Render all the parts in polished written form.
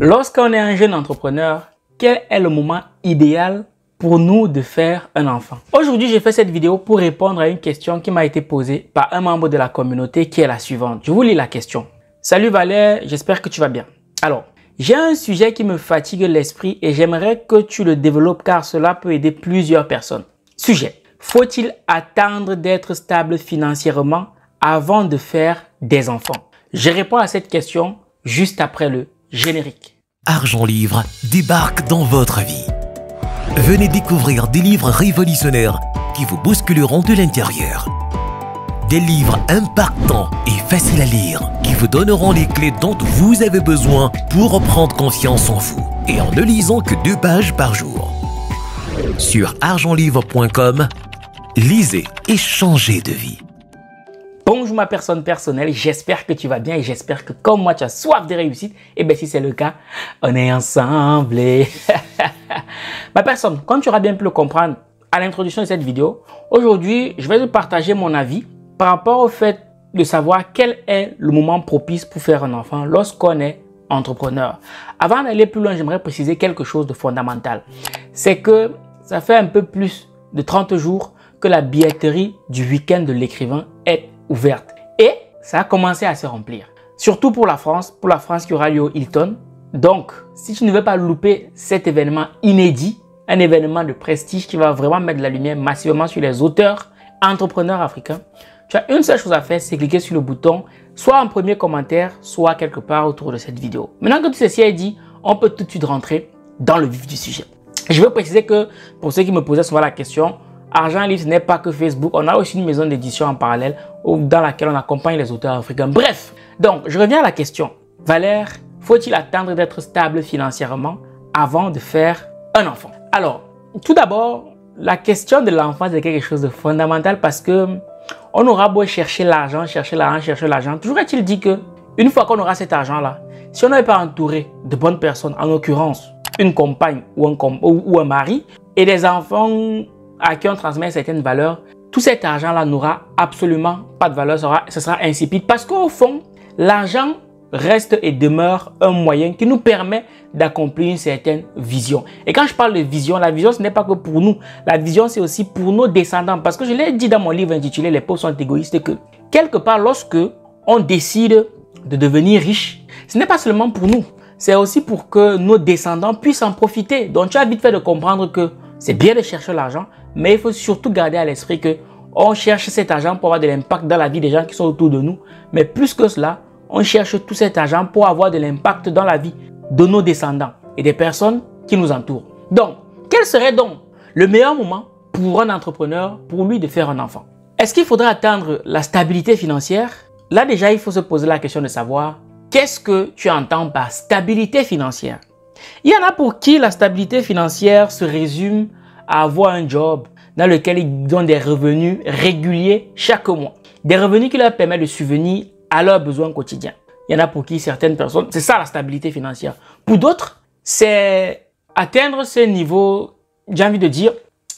Lorsqu'on est un jeune entrepreneur, quel est le moment idéal pour nous de faire un enfant? Aujourd'hui, j'ai fait cette vidéo pour répondre à une question qui m'a été posée par un membre de la communauté qui est la suivante. Je vous lis la question. Salut Valère, j'espère que tu vas bien. Alors, j'ai un sujet qui me fatigue l'esprit et j'aimerais que tu le développes car cela peut aider plusieurs personnes. Sujet. Faut-il attendre d'être stable financièrement avant de faire des enfants? Je réponds à cette question juste après le générique. Argent Livre débarque dans votre vie. Venez découvrir des livres révolutionnaires qui vous bousculeront de l'intérieur. Des livres impactants et faciles à lire qui vous donneront les clés dont vous avez besoin pour reprendre confiance en vous et en ne lisant que 2 pages par jour. Sur argentlivre.com, lisez et changez de vie. Bonjour ma personnelle, j'espère que tu vas bien et j'espère que comme moi tu as soif de réussite. Et bien si c'est le cas, on est ensemble. Ma personne, comme tu auras bien pu le comprendre à l'introduction de cette vidéo, aujourd'hui je vais te partager mon avis par rapport au fait de savoir quel est le moment propice pour faire un enfant lorsqu'on est entrepreneur. Avant d'aller plus loin, j'aimerais préciser quelque chose de fondamental. C'est que ça fait un peu plus de 30 jours que la billetterie du week-end de l'écrivain est ouverte. Et ça a commencé à se remplir. Surtout pour la France qui aura lieu au Hilton. Donc, si tu ne veux pas louper cet événement inédit, un événement de prestige qui va vraiment mettre la lumière massivement sur les auteurs, entrepreneurs africains, tu as une seule chose à faire, c'est cliquer sur le bouton, soit en premier commentaire, soit quelque part autour de cette vidéo. Maintenant que tout ceci est dit, on peut tout de suite rentrer dans le vif du sujet. Je veux préciser que, pour ceux qui me posaient souvent la question, Argent Livre, ce n'est pas que Facebook. On a aussi une maison d'édition en parallèle dans laquelle on accompagne les auteurs africains. Bref, donc, je reviens à la question. Valère, faut-il attendre d'être stable financièrement avant de faire un enfant? Alors, tout d'abord, la question de l'enfant, c'est quelque chose de fondamental parce que on aura beau chercher l'argent. Toujours est-il dit que, une fois qu'on aura cet argent-là, si on n'est pas entouré de bonnes personnes, en l'occurrence, une compagne ou un mari, et des enfants à qui on transmet certaines valeurs, tout cet argent-là n'aura absolument pas de valeur, ce sera insipide parce qu'au fond, l'argent reste et demeure un moyen qui nous permet d'accomplir une certaine vision. Et quand je parle de vision, la vision ce n'est pas que pour nous, la vision c'est aussi pour nos descendants parce que je l'ai dit dans mon livre intitulé Les pauvres sont égoïstes que quelque part lorsque on décide de devenir riche, ce n'est pas seulement pour nous, c'est aussi pour que nos descendants puissent en profiter. Donc tu as vite fait de comprendre que c'est bien de chercher l'argent, mais il faut surtout garder à l'esprit que on cherche cet argent pour avoir de l'impact dans la vie des gens qui sont autour de nous, mais plus que cela, on cherche tout cet argent pour avoir de l'impact dans la vie de nos descendants et des personnes qui nous entourent. Donc, quel serait donc le meilleur moment pour un entrepreneur, pour lui, de faire un enfant? Est-ce qu'il faudrait atteindre la stabilité financière? Là déjà, il faut se poser la question de savoir qu'est-ce que tu entends par stabilité financière? Il y en a pour qui la stabilité financière se résume à avoir un job dans lequel ils donnent des revenus réguliers chaque mois. Des revenus qui leur permettent de subvenir à leurs besoins quotidiens. Il y en a pour qui certaines personnes, c'est ça la stabilité financière. Pour d'autres, c'est atteindre ce niveau, j'ai envie de dire,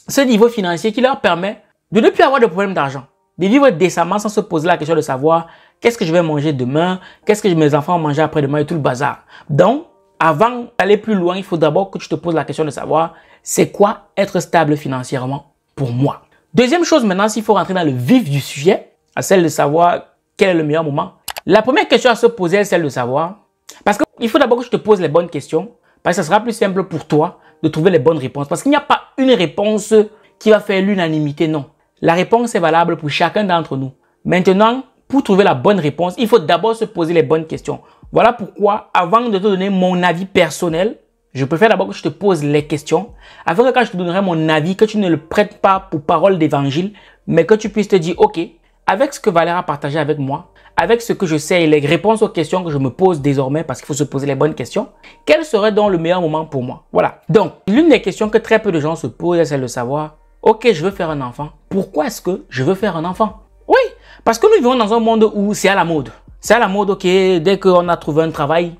ce niveau financier qui leur permet de ne plus avoir de problème d'argent, de vivre décemment sans se poser la question de savoir qu'est-ce que je vais manger demain, qu'est-ce que mes enfants vont manger après-demain et tout le bazar. Donc, avant d'aller plus loin, il faut d'abord que tu te poses la question de savoir c'est quoi être stable financièrement pour moi. Deuxième chose maintenant, s'il faut rentrer dans le vif du sujet, à celle de savoir quel est le meilleur moment. La première question à se poser est celle de savoir, parce qu'il faut d'abord que je te pose les bonnes questions, parce que ça sera plus simple pour toi de trouver les bonnes réponses, parce qu'il n'y a pas une réponse qui va faire l'unanimité, non. La réponse est valable pour chacun d'entre nous. Maintenant, pour trouver la bonne réponse, il faut d'abord se poser les bonnes questions. Voilà pourquoi, avant de te donner mon avis personnel, je préfère d'abord que je te pose les questions, afin que quand je te donnerai mon avis, que tu ne le prêtes pas pour parole d'évangile, mais que tu puisses te dire, ok, avec ce que Valère a partagé avec moi, avec ce que je sais et les réponses aux questions que je me pose désormais, parce qu'il faut se poser les bonnes questions, quel serait donc le meilleur moment pour moi? Voilà. Donc, l'une des questions que très peu de gens se posent, c'est celle de savoir, ok, je veux faire un enfant. Pourquoi est-ce que je veux faire un enfant? Oui, parce que nous vivons dans un monde où c'est à la mode. C'est à la mode, ok, dès qu'on a trouvé un travail,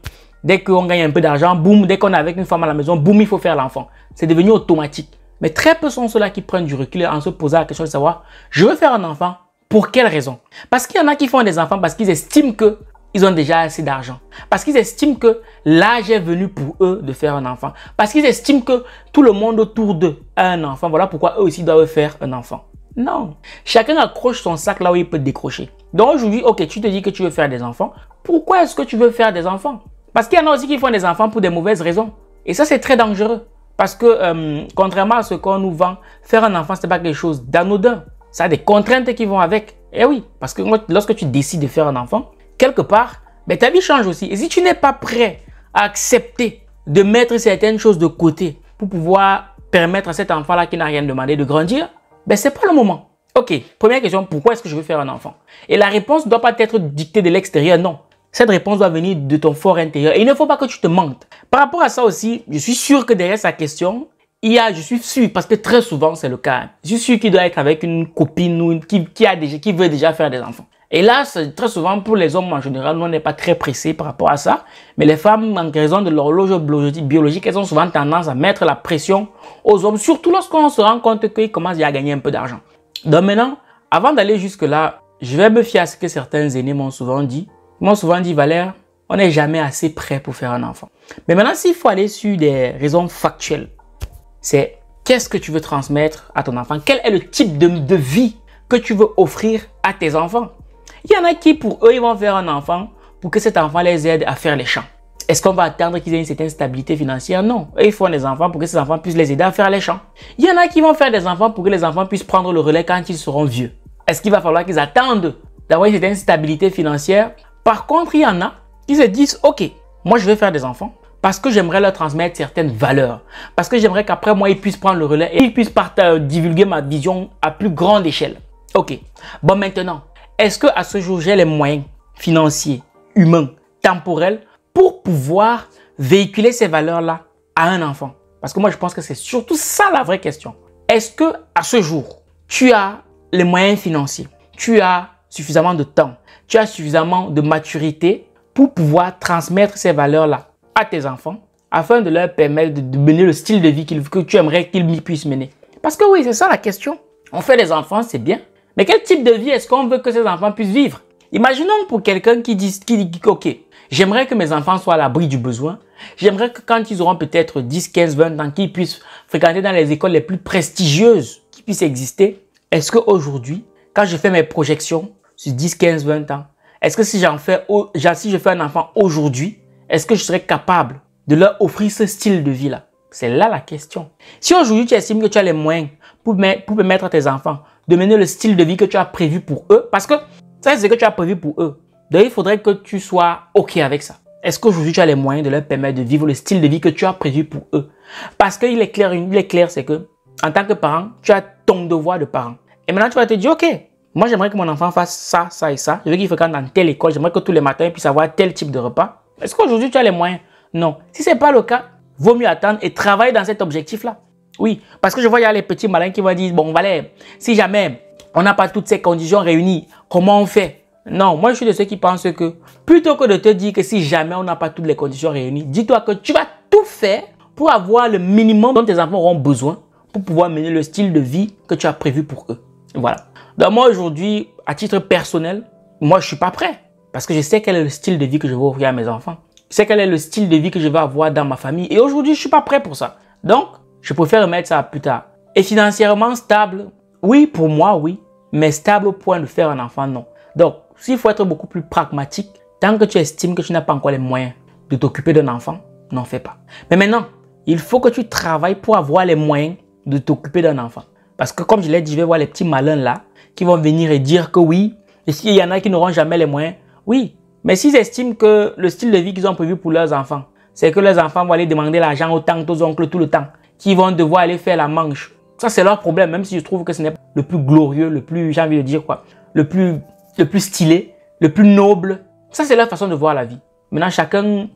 dès qu'on gagne un peu d'argent, boum, dès qu'on est avec une femme à la maison, boum, il faut faire l'enfant. C'est devenu automatique. Mais très peu sont ceux-là qui prennent du recul en se posant la question de savoir, je veux faire un enfant, pour quelle raison? Parce qu'il y en a qui font des enfants parce qu'ils estiment que ils ont déjà assez d'argent. Parce qu'ils estiment que l'âge est venu pour eux de faire un enfant. Parce qu'ils estiment que tout le monde autour d'eux a un enfant. Voilà pourquoi eux aussi doivent faire un enfant. Non. Chacun accroche son sac là où il peut décrocher. Donc aujourd'hui, ok, tu te dis que tu veux faire des enfants. Pourquoi est-ce que tu veux faire des enfants? Parce qu'il y en a aussi qui font des enfants pour des mauvaises raisons. Et ça, c'est très dangereux. Parce que, contrairement à ce qu'on nous vend, faire un enfant, ce n'est pas quelque chose d'anodin. Ça a des contraintes qui vont avec. Eh oui, parce que lorsque tu décides de faire un enfant, quelque part, ben, ta vie change aussi. Et si tu n'es pas prêt à accepter de mettre certaines choses de côté pour pouvoir permettre à cet enfant-là qui n'a rien demandé de grandir, ben, ce n'est pas le moment. Ok, première question, pourquoi est-ce que je veux faire un enfant? Et la réponse ne doit pas être dictée de l'extérieur, non. Cette réponse doit venir de ton fort intérieur. Et il ne faut pas que tu te mentes. Par rapport à ça aussi, je suis sûr que derrière sa question, il y a, je suis sûr, parce que très souvent c'est le cas, je suis sûr qu'il doit être avec une copine ou qui veut déjà faire des enfants. Et là, très souvent, pour les hommes en général, nous, on n'est pas très pressés par rapport à ça. Mais les femmes, en raison de l'horloge biologique, elles ont souvent tendance à mettre la pression aux hommes, surtout lorsqu'on se rend compte qu'ils commencent à gagner un peu d'argent. Donc maintenant, avant d'aller jusque-là, je vais me fier à ce que certains aînés m'ont souvent dit. Ils m'ont souvent dit, Valère, on n'est jamais assez prêt pour faire un enfant. Mais maintenant, s'il faut aller sur des raisons factuelles, c'est qu'est-ce que tu veux transmettre à ton enfant? Quel est le type de vie que tu veux offrir à tes enfants? Il y en a qui, pour eux, ils vont faire un enfant pour que cet enfant les aide à faire les champs. Est-ce qu'on va attendre qu'ils aient une certaine stabilité financière? Non. Et ils font des enfants pour que ces enfants puissent les aider à faire les champs. Il y en a qui vont faire des enfants pour que les enfants puissent prendre le relais quand ils seront vieux. Est-ce qu'il va falloir qu'ils attendent d'avoir une certaine stabilité financière? Par contre, il y en a qui se disent, ok, moi je vais faire des enfants. Parce que j'aimerais leur transmettre certaines valeurs. Parce que j'aimerais qu'après moi, ils puissent prendre le relais et ils puissent divulguer ma vision à plus grande échelle. Ok. Bon, maintenant, est-ce qu'à ce jour, j'ai les moyens financiers, humains, temporels pour pouvoir véhiculer ces valeurs-là à un enfant? Parce que moi, je pense que c'est surtout ça la vraie question. Est-ce qu'à ce jour, tu as les moyens financiers? Tu as suffisamment de temps? Tu as suffisamment de maturité pour pouvoir transmettre ces valeurs-là à tes enfants afin de leur permettre de mener le style de vie que tu aimerais qu'ils puissent mener? Parce que oui, c'est ça la question. On fait des enfants, c'est bien. Mais quel type de vie est-ce qu'on veut que ces enfants puissent vivre? Imaginons pour quelqu'un qui dit « Ok, j'aimerais que mes enfants soient à l'abri du besoin. J'aimerais que quand ils auront peut-être 10, 15, 20 ans, qu'ils puissent fréquenter dans les écoles les plus prestigieuses qui puissent exister. » Est-ce qu'aujourd'hui, quand je fais mes projections sur 10, 15, 20 ans, est-ce que si je fais un enfant aujourd'hui, est-ce que je serais capable de leur offrir ce style de vie-là? C'est là la question. Si aujourd'hui, tu estimes que tu as les moyens pour permettre à tes enfants de mener le style de vie que tu as prévu pour eux, parce que ça, c'est ce que tu as prévu pour eux, donc il faudrait que tu sois OK avec ça. Est-ce qu'aujourd'hui, tu as les moyens de leur permettre de vivre le style de vie que tu as prévu pour eux? Parce qu'il est clair, c'est que en tant que parent, tu as ton devoir de parent. Et maintenant, tu vas te dire, OK, moi, j'aimerais que mon enfant fasse ça, ça et ça. Je veux qu'il fréquente dans telle école. J'aimerais que tous les matins, il puisse avoir tel type de repas. Est-ce qu'aujourd'hui, tu as les moyens? Non. Si ce n'est pas le cas, vaut mieux attendre et travailler dans cet objectif-là. Oui, parce que je vois, il y a les petits malins qui vont dire, bon, Valère, si jamais on n'a pas toutes ces conditions réunies, comment on fait? Non, moi, je suis de ceux qui pensent que, plutôt que de te dire que si jamais on n'a pas toutes les conditions réunies, dis-toi que tu vas tout faire pour avoir le minimum dont tes enfants auront besoin pour pouvoir mener le style de vie que tu as prévu pour eux. Voilà. Donc, moi, aujourd'hui, à titre personnel, moi, je ne suis pas prêt. Parce que je sais quel est le style de vie que je veux offrir à mes enfants. Je sais quel est le style de vie que je vais avoir dans ma famille. Et aujourd'hui, je ne suis pas prêt pour ça. Donc, je préfère remettre ça plus tard. Et financièrement stable, oui, pour moi, oui. Mais stable au point de faire un enfant, non. Donc, s'il faut être beaucoup plus pragmatique, tant que tu estimes que tu n'as pas encore les moyens de t'occuper d'un enfant, n'en fais pas. Mais maintenant, il faut que tu travailles pour avoir les moyens de t'occuper d'un enfant. Parce que comme je l'ai dit, je vais voir les petits malins là qui vont venir et dire que oui. Et s'il y en a qui n'auront jamais les moyens, oui, mais s'ils estiment que le style de vie qu'ils ont prévu pour leurs enfants, c'est que leurs enfants vont aller demander l'argent aux tantes, aux oncles tout le temps, qu'ils vont devoir aller faire la manche. Ça, c'est leur problème, même si je trouve que ce n'est pas le plus glorieux, le plus, j'ai envie de dire quoi, le plus stylé, le plus noble. Ça, c'est leur façon de voir la vie. Maintenant, chacun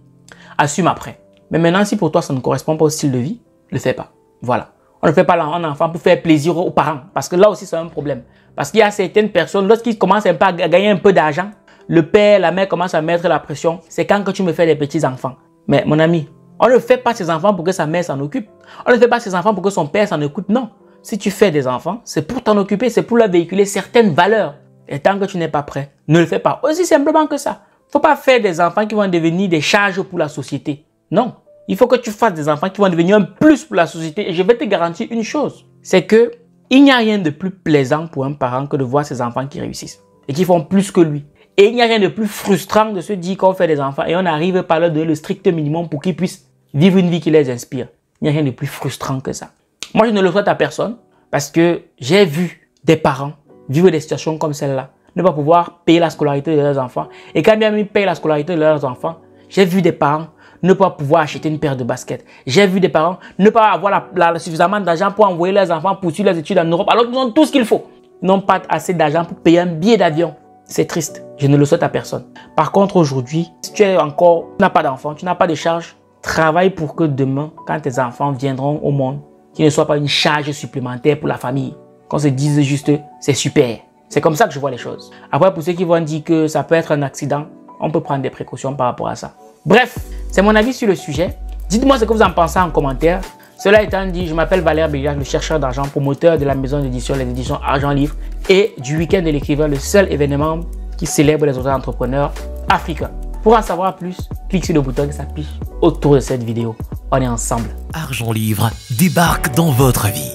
assume après. Mais maintenant, si pour toi, ça ne correspond pas au style de vie, ne le fais pas. Voilà. On ne fait pas un enfant pour faire plaisir aux parents. Parce que là aussi, c'est un problème. Parce qu'il y a certaines personnes, lorsqu'ils commencent à gagner un peu d'argent, le père, la mère commencent à mettre la pression. C'est quand que tu me fais des petits-enfants. Mais mon ami, on ne fait pas ses enfants pour que sa mère s'en occupe. On ne fait pas ses enfants pour que son père s'en occupe. Non. Si tu fais des enfants, c'est pour t'en occuper. C'est pour leur véhiculer certaines valeurs. Et tant que tu n'es pas prêt, ne le fais pas. Aussi simplement que ça. faut pas faire des enfants qui vont devenir des charges pour la société. Non. Il faut que tu fasses des enfants qui vont devenir un plus pour la société. Et je vais te garantir une chose. C'est que il n'y a rien de plus plaisant pour un parent que de voir ses enfants qui réussissent et qui font plus que lui. Et il n'y a rien de plus frustrant de se dire qu'on fait des enfants et on n'arrive pas à leur donner le strict minimum pour qu'ils puissent vivre une vie qui les inspire. Il n'y a rien de plus frustrant que ça. Moi, je ne le souhaite à personne parce que j'ai vu des parents vivre des situations comme celle-là, ne pas pouvoir payer la scolarité de leurs enfants. Et quand bien même ils payent la scolarité de leurs enfants, j'ai vu des parents ne pas pouvoir acheter une paire de baskets. J'ai vu des parents ne pas avoir suffisamment d'argent pour envoyer leurs enfants poursuivre leurs études en Europe alors qu'ils ont tout ce qu'il faut. Ils n'ont pas assez d'argent pour payer un billet d'avion. C'est triste. Je ne le souhaite à personne. Par contre, aujourd'hui, si tu es encore, tu n'as pas d'enfant, tu n'as pas de charge, travaille pour que demain, quand tes enfants viendront au monde, qu'ils ne soient pas une charge supplémentaire pour la famille. Qu'on se dise juste, c'est super. C'est comme ça que je vois les choses. Après, pour ceux qui vont dire que ça peut être un accident, on peut prendre des précautions par rapport à ça. Bref, c'est mon avis sur le sujet. Dites-moi ce que vous en pensez en commentaire. Cela étant dit, je m'appelle Valère Béliac, le chercheur d'argent, promoteur de la maison d'édition, les éditions Argent Livre et du Week-end de l'écrivain, le seul événement qui célèbre les auteurs entrepreneurs africains. Pour en savoir plus, clique sur le bouton qui s'appuie autour de cette vidéo. On est ensemble. Argent Livre débarque dans votre vie.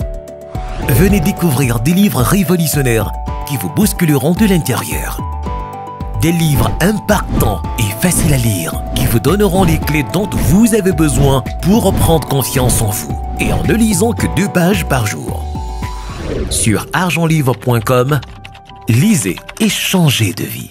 Venez découvrir des livres révolutionnaires qui vous bousculeront de l'intérieur. Des livres impactants et faciles à lire qui vous donneront les clés dont vous avez besoin pour reprendre confiance en vous et en ne lisant que 2 pages par jour. Sur argentlivre.com, lisez et changez de vie.